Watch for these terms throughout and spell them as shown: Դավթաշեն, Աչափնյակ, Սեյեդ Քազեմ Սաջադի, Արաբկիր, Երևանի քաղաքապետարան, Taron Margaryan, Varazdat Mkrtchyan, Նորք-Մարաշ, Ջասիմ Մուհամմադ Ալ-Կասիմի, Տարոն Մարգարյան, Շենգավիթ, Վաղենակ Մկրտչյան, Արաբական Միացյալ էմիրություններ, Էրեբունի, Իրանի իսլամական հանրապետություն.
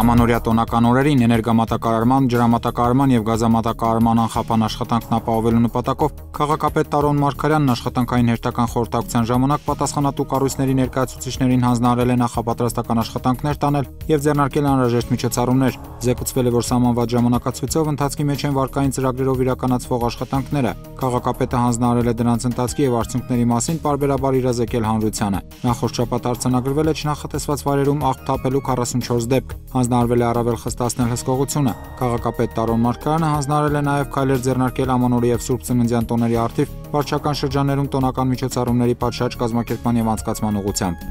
Ամանորյա տոնական օրերին էներգամատակարարման, ջրամատակարարման և գազամատակարարման անխափան աշխատանքն ապահովելու նպատակով քաղաքապետ Տարոն Մարգարյանն աշխատանքային հերթական խորհրդակցության ժամանակ պատասխանատու կառույցների ներկայացուցիչներին հանձնարարել է նախապատրաստական աշխատանքներ տանել և ձեռնարկել անհրաժեշտ միջոցառումներ։ Զեկուցվել է, որ սահմանված ժամանակացույցով ընթացքի մեջ են վարկային ծրագրերով իրականացվող աշխատանքները։ Քաղաքապետը հանձնարարել է դրանց ընթացքի և արդյունքների մասին պարբերաբար իրազեկել հանրությանը։ Նախորդ շաբաթ արձանագրվել է չնախատեսված վայրերում աղբ թափելու 44 դեպք։ Հանձնարարվել է առավել խստացնել հսկողությունը։ Քաղաքապետ Տարոն Մարգարյանը հանձնարարել է նաև քայլեր ձեռնարկել ամանորի և Սուրբ Ծննդյան տոների առթիվ վարչական շրջաններում տոնական միջոցառումների պատշաճ կազմակերպման և անցկացման ուղղությամբ։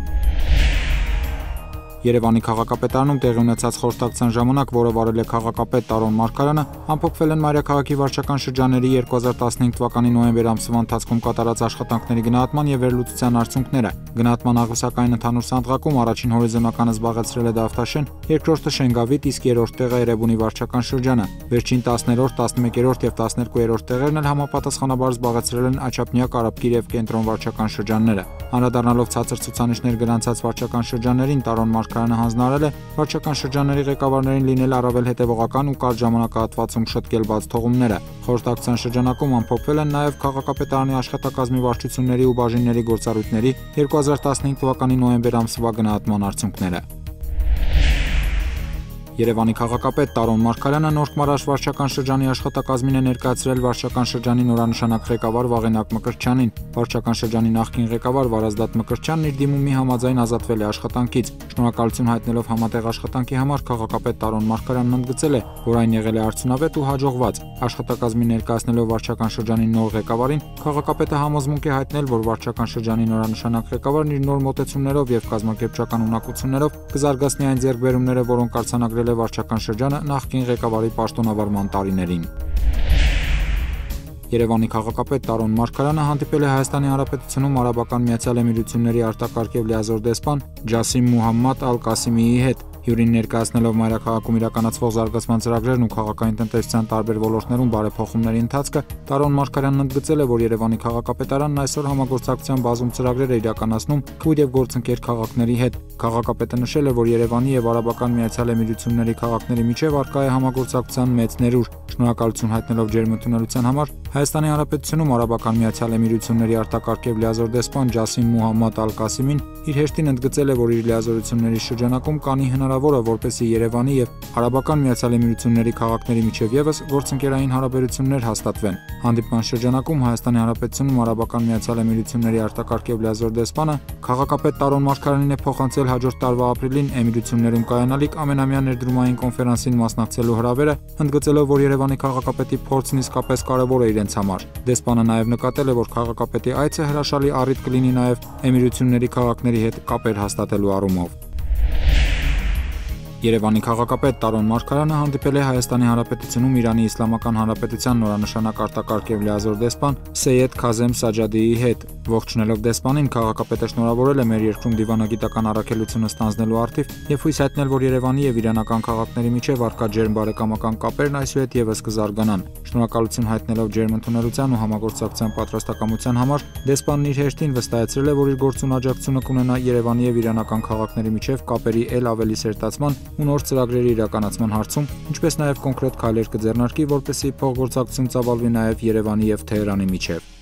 Երևանի քաղաքապետարանում տեղի ունեցած խորհրդակցության ժամանակ, որը վարել է քաղաքապետ Տարոն Մարգարյանը, ամփոփվել են Մայրաքաղաքի վարչական շրջանների 2015 թվականի նոյեմբեր ամսվա ընթացքում կատարած աշխատանքների գնահատման և վերլուծության արդյունքները։ Գնահատման աղյուսակային ընդհանուր սանդղակում առաջին հորիզոնականը զբաղեցրել է Դավթաշեն, երկրորդը Շենգավիթ, իսկ երրորդ տեղը Էրեբունի վարչական շրջանը։ Վերջին 10-րդ, 11-րդ և 12-րդ տեղերն էլ համապատասխանաբար զբաղեցրել են Աչափնյակ, Արաբկիր և Կենտրոն վարչական շրջանները։ Անդրադառնալով ցածր ցուցանիշներ գրանցած վարչական շրջաններին, Տարոն Մարգարյանը հանձնարարել է վարչական շրջանների ղեկավարներին լինել առավել հետևողական ու կարճ ժամանակահատվածում շտկել բացթողումները։ Խորհրդակցության շրջանակում ամփոփվել են նաև քաղաքապետարանի աշխատակազմի վարչությունների ու բաժինների գործառույթների 2015 թվականի նոյեմբեր ամսվա գնահատման արդյունքները։ Երևանի քաղաքապետ Տարոն Մարգարյանը Նորք-Մարաշ վարչական շրջանի աշխատակազմին է ներկայացրել վարչական շրջանի նորանշանակ ղեկավար Վաղենակ Մկրտչյանին։ Վարչական շրջանի նախկին ղեկավար Վարազդատ Մկրտչյանն իր դիմումի համաձայն ազատվել է աշխատանքից։ Շնորհակալություն հայտնելով համատեղ աշխատանքի համար քաղաքապետ Տարոն Մարգարյանն ընդգծել է, որ այն եղել է արդյունավետ ու հաջողված։ Աշխատակազմին ներկայացնելով վարչական շրջանի նոր ղեկավարին, քաղաքապետը համոզմունք է հայտնել, որ վարչական շրջանի նորանշանակ ղեկավարն իր նոր մոտեցումներով և կազմակերպչական ունակություններով կզարգացնի այն ձեռքբերումները, որոնք արձանագրել վարչական շրջանը նախկին ղեկավարի պաշտոնավարման տարիներին։ Երևանի քաղաքապետ Տարոն Մարգարյանը հանդիպել է Հայաստանի Հանրապետությունում Արաբական Միացյալ Էմիրությունների արտակարգ և լիազոր դեսպան Ջասիմ Մուհամմադ Ալ-Կասիմիի հետ։ Հյուրին ներկայացնելով մայրաքաղաքում իրականացվող զարգացման ծրագրերն ու քաղաքային տնտեսության տարբեր ոլորտներում բարեփոխումների ընթացքը, Տարոն Մարգարյանն ընդգծել է, որ Երևանի քաղաքապետարանն այսօր համագործակցության բազում ծրագրեր է իրականացնում քույր և գործընկեր քաղաքների հետ։ Քաղաքապետը նշել է, որ Երևանի և Արաբական Միացյալ Էմիրությունների քաղաքների միջև առկա է համագործակցության մեծ ներուժ։ Շնորհակալություն հայտնելով ջերմությունության համար, Հայաստանի Հանրապետությունում Արաբական Միացյալ Էմիրությունների արտակարգ և լիազոր դեսպան Ջասիմ Մուհամմադ Ալ-Կասիմին իր հեշտին ընդգծել է, որ իր լիազորությունների շրջանակում կանի հնարավոր է, որպեսզի Երևանի և Արաբական Միացյալ Էմիրությունների քաղաքների միջև ևս գործընկերային հարաբերություններ հաստատվեն։ Հանդիպման շրջանակում Հայաստանի Հանրապետությունում Արաբական Միացյալ Էմիրությունների արտակարգ և լիազոր դեսպանը քաղաքապետ Տարոն Մարգարյանին է փոխանցել հաջորդ տարվա ապրիլին Էմիրություններում կայանալիք ամենամյա ներդրումային կոնֆերանսին մասնակցելու հրավերը, ընդգծելով, որ Երևանի քաղաքապետի փորձն իսկապես կարևոր է իրենց համար։ Դեսպանը նաև նկատել է, որ քաղաքապետի այցը հրաշալի առիթ կլինի նաև Էմիրությունների քաղաքների հետ կապեր հաստատելու առումով։ Երևանի քաղաքապետ Տարոն Մարգարյանը հանդիպել է Հայաստանի Հանրապետությունում Իրանի Իսլամական Հանրապետության նորանշանակ արտակարգ և լիազոր դեսպան Սեյեդ Քազեմ Սաջադիի հետ։ Ողջունելով դեսպանին, քաղաքապետը շնորհավորել է մեր երկրում դիվանագիտական առաքելությունը ստանձնելու առթիվ և հույս հայտնել, որ Երևանի և իրանական քաղաքների միջև առկա ջերմ բարեկամական կապերն այսուհետ ևս կզարգանան։ Շնորհակալություն հայտնելով ջերմ ընդունելության ու համագործակցության պատրաստակամության համար, դեսպանն իր հեշտին վստահեցրել է, որ իր գործուն աջակցությունը կունենա Երևանի և իրանական քաղաքների միջև կապերի էլ ավելի սերտացման ու նոր ծրագրերի իրականացման հարցում, ինչպես նաև կոնկրետ քայլեր կձեռնարկի, որպեսզի փոխգործակցություն ծավալվի նաև Երևանի և Թեհրանի միջև։